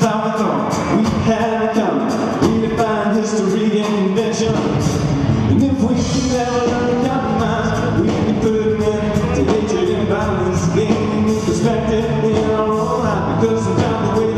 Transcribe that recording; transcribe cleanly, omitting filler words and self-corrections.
Salvador, we had come, redefine history and invention. And if we could never learn to compromise, we'd be putting it to hatred and violence, gaining new perspective in our own life, because sometimes the way